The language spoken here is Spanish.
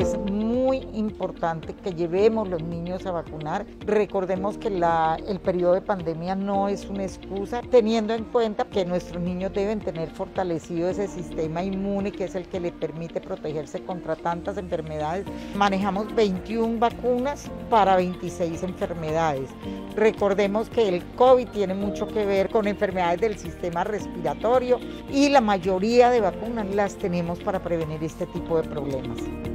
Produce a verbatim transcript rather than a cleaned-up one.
Es muy importante que llevemos los niños a vacunar. Recordemos que la, el periodo de pandemia no es una excusa, teniendo en cuenta que nuestros niños deben tener fortalecido ese sistema inmune que es el que le permite protegerse contra tantas enfermedades. Manejamos veintiuna vacunas para veintiséis enfermedades. Recordemos que el COVID tiene mucho que ver con enfermedades del sistema respiratorio y la mayoría de vacunas las tenemos para prevenir este tipo de problemas.